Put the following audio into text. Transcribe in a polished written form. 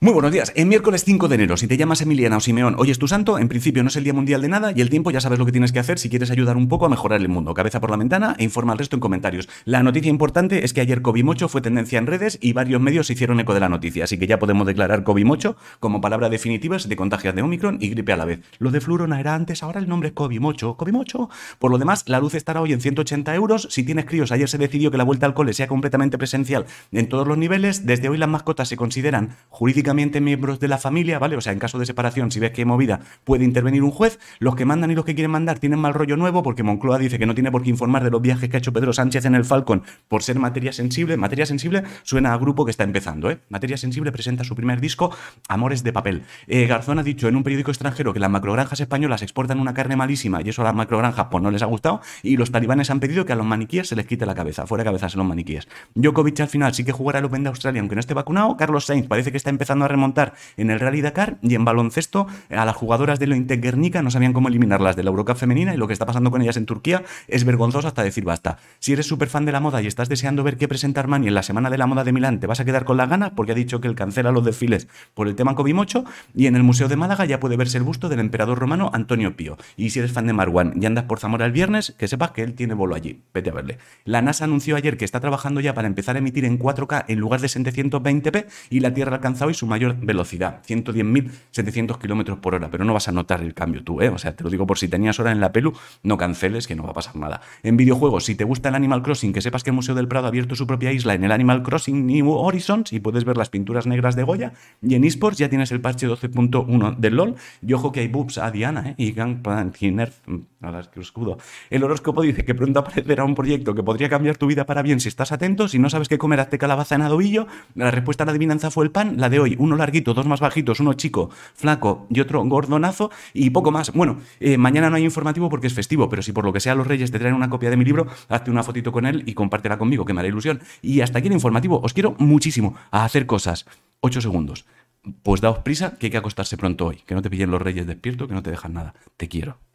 Muy buenos días, es miércoles 5 de enero, si te llamas Emiliana o Simeón, hoy es tu santo, en principio no es el día mundial de nada y el tiempo ya sabes lo que tienes que hacer si quieres ayudar un poco a mejorar el mundo, cabeza por la ventana e informa al resto en comentarios. La noticia importante es que ayer Covimocho fue tendencia en redes y varios medios se hicieron eco de la noticia, así que ya podemos declarar Covimocho como palabra definitiva de contagios de Omicron y gripe a la vez. Lo de fluorona era antes, ahora el nombre es Covimocho, Covimocho. Por lo demás, la luz estará hoy en 180 €, si tienes críos ayer se decidió que la vuelta al cole sea completamente presencial en todos los niveles, desde hoy las mascotas se consideran jurídicamente miembros de la familia, ¿vale? O sea, en caso de separación, si ves que hay movida, puede intervenir un juez. Los que mandan y los que quieren mandar tienen mal rollo nuevo porque Moncloa dice que no tiene por qué informar de los viajes que ha hecho Pedro Sánchez en el Falcon por ser materia sensible. Materia sensible suena a grupo que está empezando, ¿eh? Materia sensible presenta su primer disco, Amores de papel. Garzón ha dicho en un periódico extranjero que las macrogranjas españolas exportan una carne malísima y eso a las macrogranjas pues no les ha gustado, y los talibanes han pedido que a los maniquíes se les quite la cabeza. Fuera cabezas a los maniquíes. Djokovic al final sí que jugará el Open de Australia aunque no esté vacunado. Carlos Sainz parece que está empezando a remontar en el Rally Dakar, y en baloncesto a las jugadoras de Lointeguernica no sabían cómo eliminarlas de la Eurocup femenina y lo que está pasando con ellas en Turquía es vergonzoso hasta decir basta. Si eres súper fan de la moda y estás deseando ver qué presenta Armani en la Semana de la Moda de Milán, te vas a quedar con las ganas porque ha dicho que él cancela los desfiles por el tema Covimocho, y en el Museo de Málaga ya puede verse el busto del emperador romano Antonio Pío. Y si eres fan de Marwan y andas por Zamora el viernes, que sepas que él tiene bolo allí, vete a verle. La NASA anunció ayer que está trabajando ya para empezar a emitir en 4K en lugar de 720p y la Tierra alcanza hoy su mayor velocidad, 110.700 km/h, pero no vas a notar el cambio tú, ¿eh? O sea, te lo digo por si tenías hora en la pelu, no canceles que no va a pasar nada. En videojuegos, si te gusta el Animal Crossing, que sepas que el Museo del Prado ha abierto su propia isla en el Animal Crossing New Horizons y puedes ver las pinturas negras de Goya, y en eSports ya tienes el parche 12.1 del LOL, y ojo que hay boobs a Diana, ¿eh? Y Gangplank y nerf, a las que escudo. El horóscopo dice que pronto aparecerá un proyecto que podría cambiar tu vida para bien si estás atento, si no sabes qué comer, hazte calabaza en adobillo. La respuesta a la adivinanza fue el pan, la de hoy, uno larguito, dos más bajitos, uno chico, flaco y otro gordonazo y poco más. Bueno, mañana no hay informativo porque es festivo, pero si por lo que sea los Reyes te traen una copia de mi libro, hazte una fotito con él y compártela conmigo, que me hará ilusión. Y hasta aquí el informativo, os quiero muchísimo. A hacer cosas, 8 segundos. Pues daos prisa, que hay que acostarse pronto hoy, que no te pillen los Reyes despierto, que no te dejan nada. Te quiero.